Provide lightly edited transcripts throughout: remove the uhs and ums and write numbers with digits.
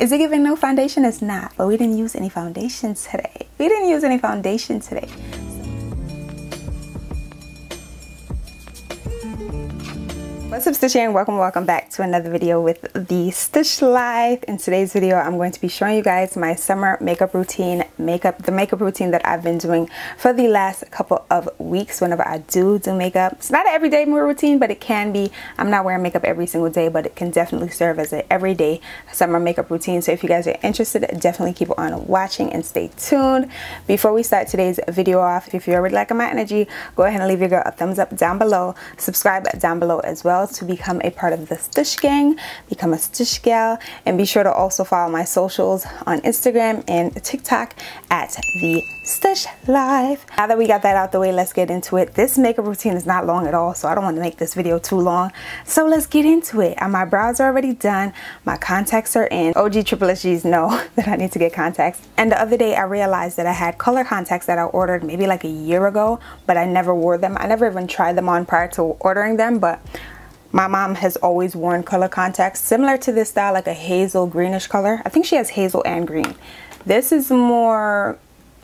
Is it giving no foundation? It's not, but we didn't use any foundation today. What's up, Stushy, and welcome back to another video with The Stush Life. In today's video, I'm going to be showing you guys my summer makeup routine, the makeup routine that I've been doing for the last couple of weeks whenever I do makeup. It's not an everyday routine, but it can be. I'm not wearing makeup every single day, but it can definitely serve as an everyday summer makeup routine. So if you guys are interested, definitely keep on watching and stay tuned. Before we start today's video off, if you're already liking my energy, go ahead and leave your girl a thumbs up down below. Subscribe down below as well to become a part of the Stush gang, become a Stush gal, and be sure to also follow my socials on Instagram and TikTok at The Stush Life. Now that we got that out the way, let's get into it. This makeup routine is not long at all, so I don't want to make this video too long. So let's get into it. My brows are already done, my contacts are in. OG triple SGs know that I need to get contacts. And the other day I realized that I had color contacts that I ordered maybe like a year ago, but I never wore them. I never even tried them on prior to ordering them, but my mom has always worn color contacts similar to this style, like a hazel greenish color. I think she has hazel and green. This is more,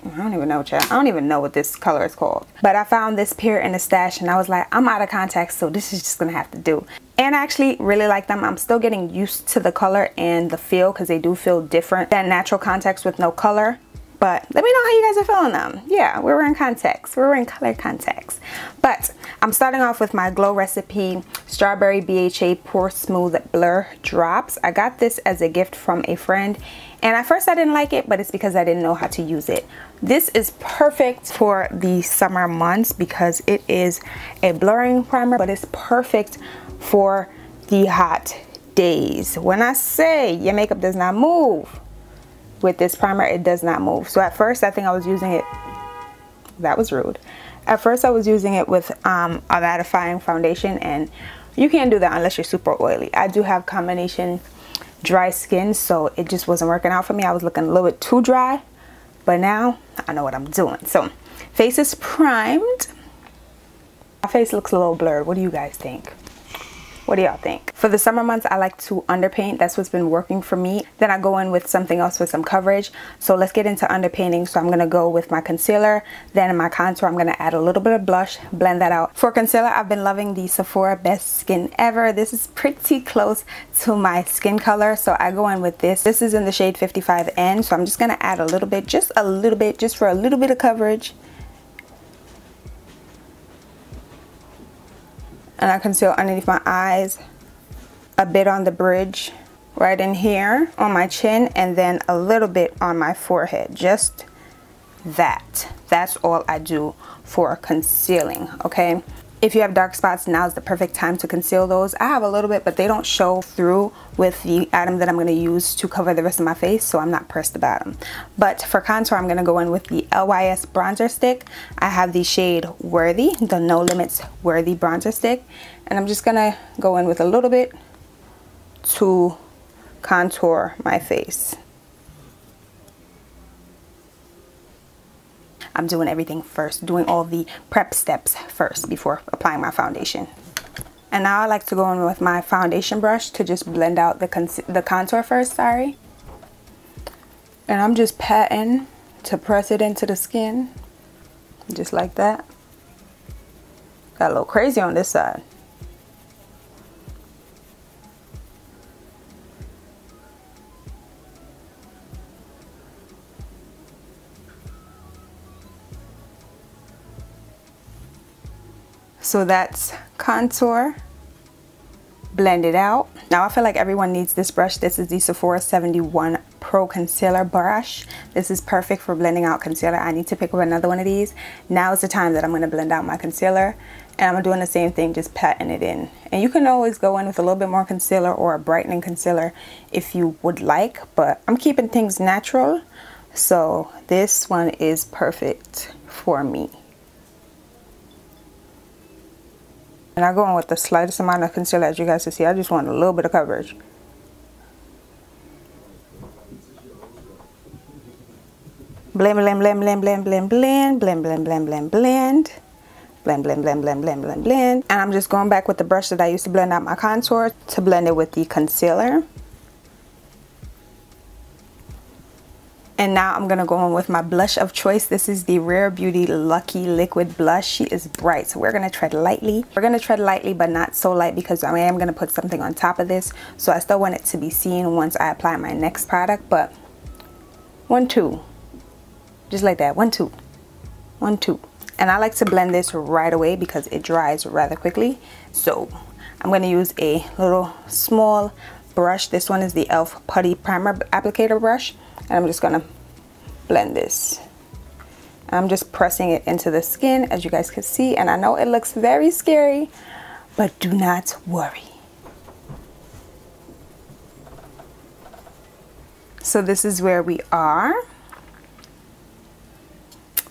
I don't even know, child. I don't even know what this color is called. But I found this pair in the stash and I was like, I'm out of contacts, so this is just gonna have to do. And I actually really like them. I'm still getting used to the color and the feel, because they do feel different than natural contacts with no color. But let me know how you guys are feeling them. Yeah, we're wearing contacts. We're wearing color contacts. But I'm starting off with my Glow Recipe Strawberry BHA Pore Smooth Blur Drops. I got this as a gift from a friend. And at first I didn't like it, but it's because I didn't know how to use it. This is perfect for the summer months because it is a blurring primer, but it's perfect for the hot days. When I say your makeup does not move, with this primer, it does not move. So at first, I think I was using it, that was rude. At first, I was using it with a mattifying foundation, and you can't do that unless you're super oily. I do have combination dry skin, so it just wasn't working out for me. I was looking a little bit too dry, but now I know what I'm doing. So face is primed. My face looks a little blurred. What do you guys think? What do y'all think? For the summer months, I like to underpaint. That's what's been working for me. Then I go in with something else with some coverage. So let's get into underpainting. So I'm going to go with my concealer. Then in my contour, I'm going to add a little bit of blush, blend that out. For concealer, I've been loving the Sephora Best Skin Ever. This is pretty close to my skin color, so I go in with this. This is in the shade 55N, so I'm just going to add a little bit, just for a little bit of coverage. And I conceal underneath my eyes, a bit on the bridge, right in here, on my chin, and then a little bit on my forehead, just that. That's all I do for concealing, okay? If you have dark spots, now's the perfect time to conceal those. I have a little bit, but they don't show through with the item that I'm gonna use to cover the rest of my face, so I'm not pressed about them. But for contour, I'm gonna go in with the LYS bronzer stick. I have the shade Worthy, the No Limits Worthy bronzer stick. And I'm just gonna go in with a little bit to contour my face. I'm doing everything first, doing all the prep steps first before applying my foundation. And now I like to go in with my foundation brush to just blend out the contour first, sorry. And I'm just patting to press it into the skin, just like that. Got a little crazy on this side. So that's contour, blend it out. Now I feel like everyone needs this brush. This is the Sephora 71 Pro Concealer brush. This is perfect for blending out concealer. I need to pick up another one of these. Now is the time that I'm gonna blend out my concealer, and I'm doing the same thing, just patting it in. And you can always go in with a little bit more concealer or a brightening concealer if you would like, but I'm keeping things natural. So this one is perfect for me. And I go in with the slightest amount of concealer, as you guys can see. I just want a little bit of coverage. Blend, blend, blend, blend, blend, blend, blend, blend, blend, blend, blend, blend, blend, blend, blend, blend, blend, blend, blend. And I'm just going back with the brush that I used to blend out my contour to blend it with the concealer. And now I'm gonna go on with my blush of choice. This is the Rare Beauty Lucky Liquid Blush. She is bright, so we're gonna tread lightly. We're gonna tread lightly, but not so light, because I am gonna put something on top of this, so I still want it to be seen once I apply my next product. But 1, 2, just like that. 1, 2, 1, 2. And I like to blend this right away because it dries rather quickly. So I'm gonna use a little small brush. This one is the Elf Putty Primer Applicator Brush. And I'm just gonna blend this. I'm just pressing it into the skin, as you guys can see. And I know it looks very scary, but do not worry. So this is where we are.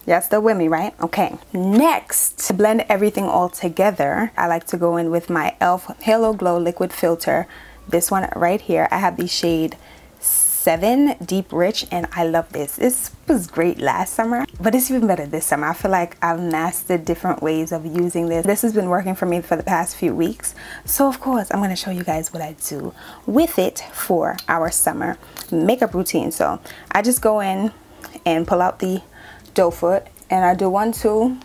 Y'all still with me, right? Okay. Next, to blend everything all together, I like to go in with my Elf Halo Glow Liquid Filter. This one right here. I have the shade 7 Deep Rich, and I love this. This was great last summer, but it's even better this summer. I feel like I've mastered different ways of using this. This has been working for me for the past few weeks. So of course, I'm gonna show you guys what I do with it for our summer makeup routine. So I just go in and pull out the doe foot, and I do 1, 2,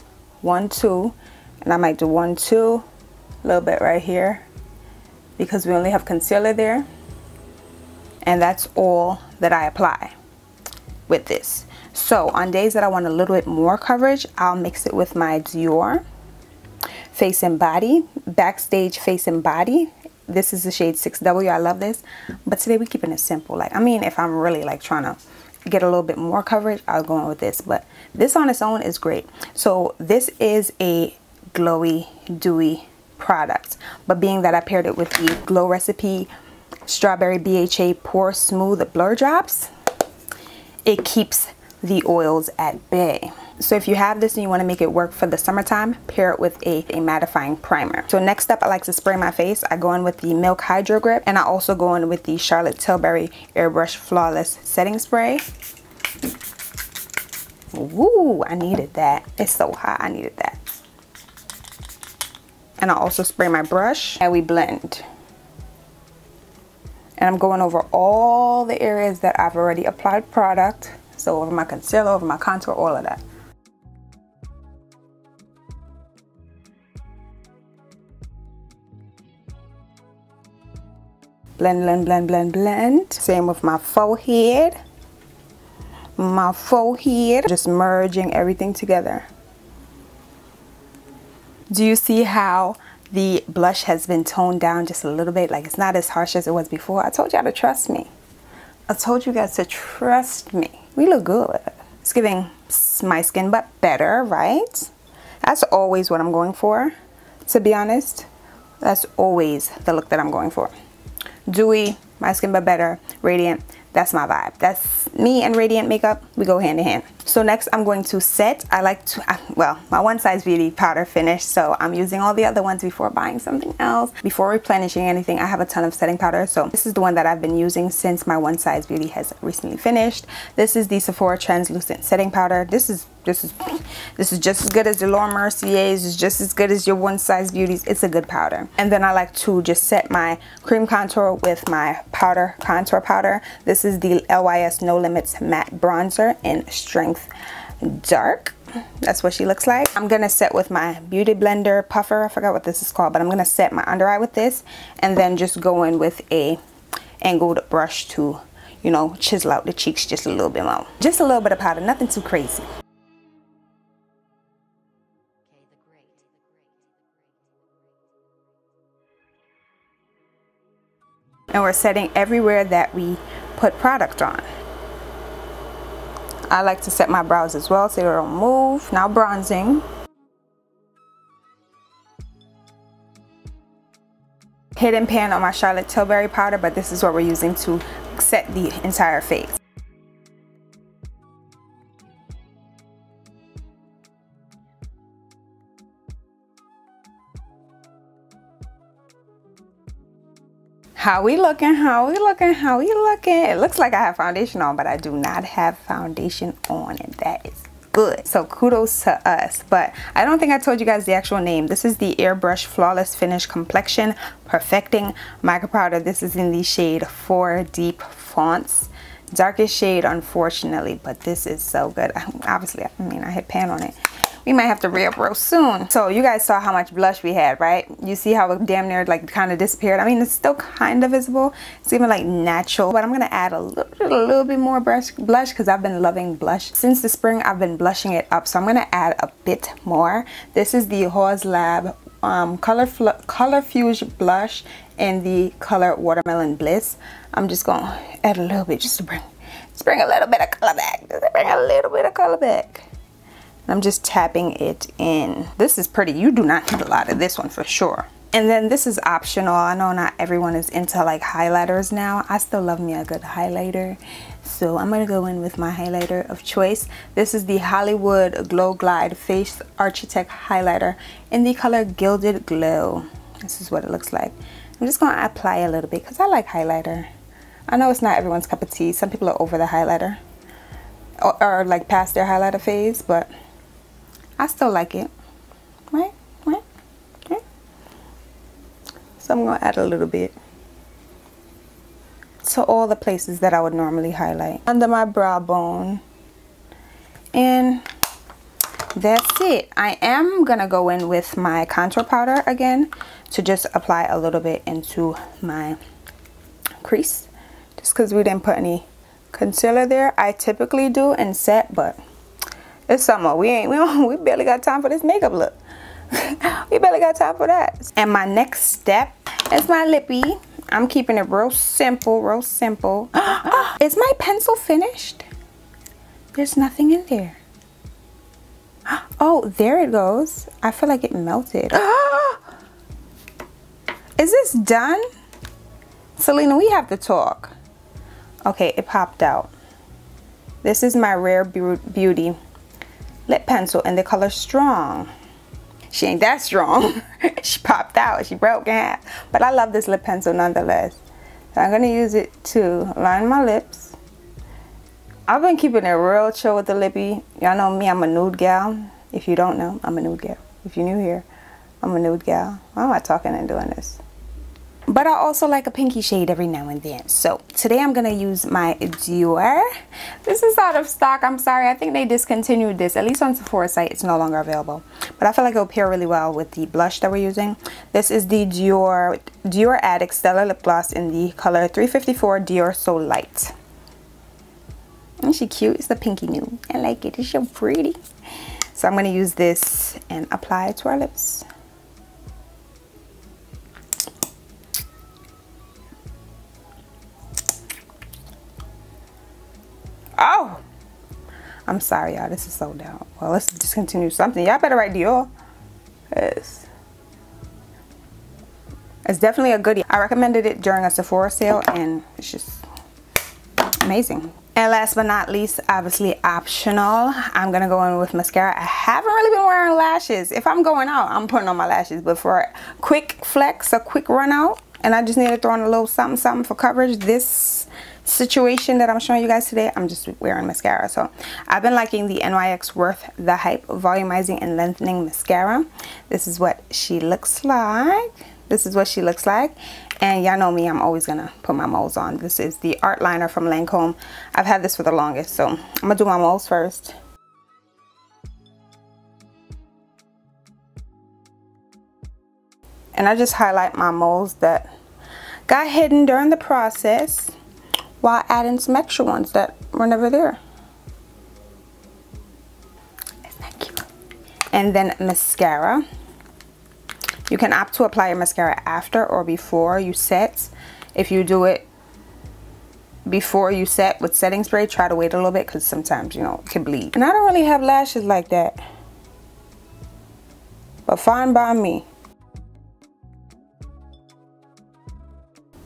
1, 2, and I might do 1, 2, a little bit right here, because we only have concealer there. And that's all that I apply with this. So on days that I want a little bit more coverage, I'll mix it with my Dior Face and Body, Backstage Face and Body. This is the shade 6W. I love this, but today we're keeping it simple. Like, I mean, if I'm really like trying to get a little bit more coverage, I'll go in with this, but this on its own is great. So this is a glowy, dewy product, but being that I paired it with the Glow Recipe Strawberry BHA Pore Smooth Blur Drops, it keeps the oils at bay. So if you have this and you want to make it work for the summertime, pair it with a mattifying primer. So next up, I like to spray my face. I go in with the Milk Hydro Grip, and I also go in with the Charlotte Tilbury Airbrush Flawless Setting Spray. Woo, I needed that. It's so hot, I needed that. And I also spray my brush, and we blend. And I'm going over all the areas that I've already applied product. So over my concealer, over my contour, all of that. Blend, blend, blend, blend, blend. Same with my forehead. My forehead. Just merging everything together. Do you see how the blush has been toned down just a little bit? Like, it's not as harsh as it was before. I told y'all to trust me. I told you guys to trust me. We look good. It's giving my skin but better, right? That's always what I'm going for, to be honest. That's always the look that I'm going for. Dewy, my skin but better, radiant. That's my vibe. That's me, and radiant makeup, we go hand in hand. So next I'm going to set. I like to, well, my One Size Beauty powder finished, so I'm using all the other ones before buying something else. Before replenishing anything, I have a ton of setting powder. So this is the one that I've been using since my One Size Beauty has recently finished. This is the Sephora Translucent Setting Powder. This is just as good as the Laura Mercier's. It's just as good as your One Size Beauty's. It's a good powder. And then I like to just set my cream contour with my powder contour powder. This is the LYS No Limits Matte Bronzer in Strength Dark. That's what she looks like. I'm gonna set with my Beauty Blender Puffer. I forgot what this is called, but I'm gonna set my under eye with this, and then just go in with a angled brush to, you know, chisel out the cheeks just a little bit more. Just a little bit of powder, nothing too crazy. And we're setting everywhere that we put product on. I like to set my brows as well so they don't move. Now bronzing. Hit and pan on my Charlotte Tilbury powder, but this is what we're using to set the entire face. How we looking? How we looking? How we looking? It looks like I have foundation on, but I do not have foundation on, and that is good. So kudos to us. But I don't think I told you guys the actual name. This is the Airbrush Flawless Finish Complexion Perfecting Micro Powder. This is in the shade 4 Deep Fonts darkest shade, unfortunately, but this is so good. Obviously, I mean, I hit pan on it. We might have to re-up real soon. So you guys saw how much blush we had, right? You see how it damn near like kind of disappeared. I mean, it's still kind of visible. It's even like natural, but I'm gonna add a little bit more blush because I've been loving blush. Since the spring, I've been blushing it up. So I'm gonna add a bit more. This is the HAUS Lab Colorfuge blush in the color Watermelon Bliss. I'm just gonna add a little bit just to bring a little bit of color back. Just bring a little bit of color back. I'm just tapping it in. This is pretty. You do not need a lot of this one for sure. And then this is optional. I know not everyone is into like highlighters now. I still love me a good highlighter. So I'm gonna go in with my highlighter of choice. This is the Hollywood Glow Glide Face Architect Highlighter in the color Gilded Glow. This is what it looks like. I'm just gonna apply a little bit because I like highlighter. I know it's not everyone's cup of tea. Some people are over the highlighter or like past their highlighter phase, but I still like it, right? So I'm going to add a little bit to all the places that I would normally highlight. Under my brow bone. And that's it. I am going to go in with my contour powder again to just apply a little bit into my crease. Just because we didn't put any concealer there. I typically do and set, but it's summer. We barely got time for this makeup look. We barely got time for that. And my next step is my lippy. I'm keeping it real simple, real simple. Is my pencil finished? There's nothing in there. Oh, there it goes. I feel like it melted. Is this done? Selena, we have to talk. Okay, it popped out. This is my Rare Beauty lip pencil in the color Strong. She ain't that strong. She popped out, she broke in half. But I love this lip pencil nonetheless. So I'm gonna use it to line my lips. I've been keeping it real chill with the lippy. Y'all know me, I'm a nude gal. If you don't know, I'm a nude gal. If you're new here, I'm a nude gal. Why am I talking and doing this? But I also like a pinky shade every now and then. So today I'm going to use my Dior. This is out of stock. I'm sorry. I think they discontinued this. At least on Sephora site, it's no longer available. But I feel like it'll pair really well with the blush that we're using. This is the Dior Addict Stellar Lip Gloss in the color 354 Dior So Light. Isn't she cute? It's the pinky nude. I like it. It's so pretty. So I'm going to use this and apply it to our lips. Oh, I'm sorry, y'all. This is sold out. Well, let's discontinue something. Y'all better write Dior. It's definitely a goodie. I recommended it during a Sephora sale, and it's just amazing. And last but not least, obviously optional, I'm going to go in with mascara. I haven't really been wearing lashes. If I'm going out, I'm putting on my lashes. But for a quick flex, a quick run out, and I just need to throw on a little something, something for coverage, this situation that I'm showing you guys today, I'm just wearing mascara. So I've been liking the NYX Worth the Hype Volumizing and Lengthening Mascara. This is what she looks like. This is what she looks like. And y'all know me, I'm always gonna put my moles on. This is the Art Liner from Lancome. I've had this for the longest, so I'm gonna do my moles first. And I just highlight my moles that got hidden during the process, while adding some extra ones that were never there. Isn't that cute? And then mascara. You can opt to apply your mascara after or before you set. If you do it before you set with setting spray, try to wait a little bit because sometimes, you know, it can bleed. And I don't really have lashes like that, but fine by me.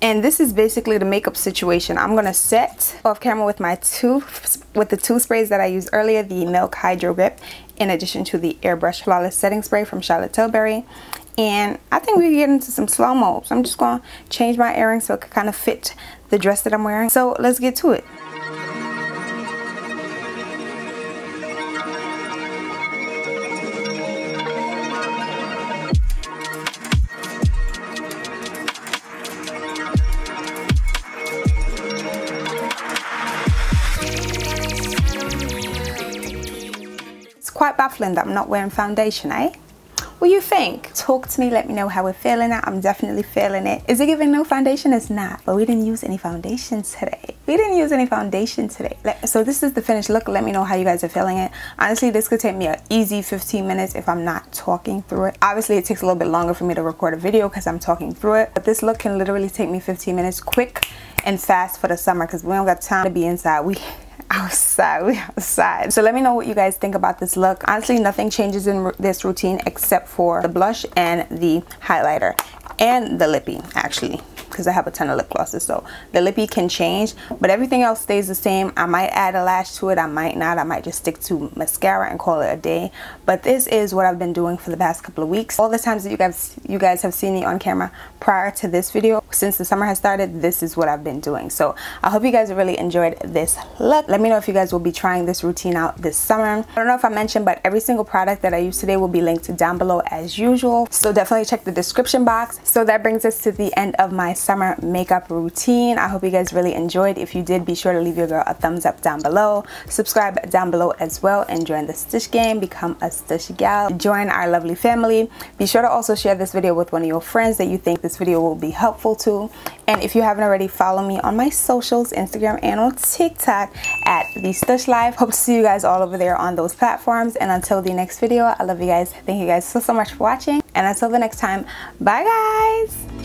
And this is basically the makeup situation. I'm gonna set off camera with the two sprays that I used earlier, the Milk Hydro Grip, in addition to the Airbrush Flawless Setting Spray from Charlotte Tilbury. And I think we can get into some slow-mo. So I'm just gonna change my earrings so it can kind of fit the dress that I'm wearing. So let's get to it. quite baffling that I'm not wearing foundation, eh? What do you think? Talk to me, let me know how we're feeling it. I'm definitely feeling it. Is it giving no foundation? It's not, but we didn't use any foundation today. So this is the finished look. Let me know how you guys are feeling it. Honestly, this could take me an easy 15 minutes if I'm not talking through it. Obviously, it takes a little bit longer for me to record a video because I'm talking through it, but this look can literally take me 15 minutes quick and fast for the summer because we don't got time to be inside. We outside. So let me know what you guys think about this look. Honestly, nothing changes in this routine except for the blush and the highlighter and the lippy, actually, because I have a ton of lip glosses, so the lippy can change, but everything else stays the same. I might add a lash to it, I might not. I might just stick to mascara and call it a day, but this is what I've been doing for the past couple of weeks. All the times that you guys have seen me on camera prior to this video, since the summer has started, this is what I've been doing. So I hope you guys really enjoyed this look. Let me know if you guys will be trying this routine out this summer. I don't know if I mentioned, but every single product that I use today will be linked down below as usual, so definitely check the description box. So that brings us to the end of my summer makeup routine. I hope you guys really enjoyed. If you did, be sure to leave your girl a thumbs up down below, subscribe down below as well, and join the Stush game. Become a Stush gal, join our lovely family. Be sure to also share this video with one of your friends that you think this video will be helpful to. And if you haven't already, follow me on my socials, Instagram and on TikTok at The Stush Life. Hope to see you guys all over there on those platforms, and until the next video, I love you guys. Thank you guys so much for watching, and until the next time, bye guys.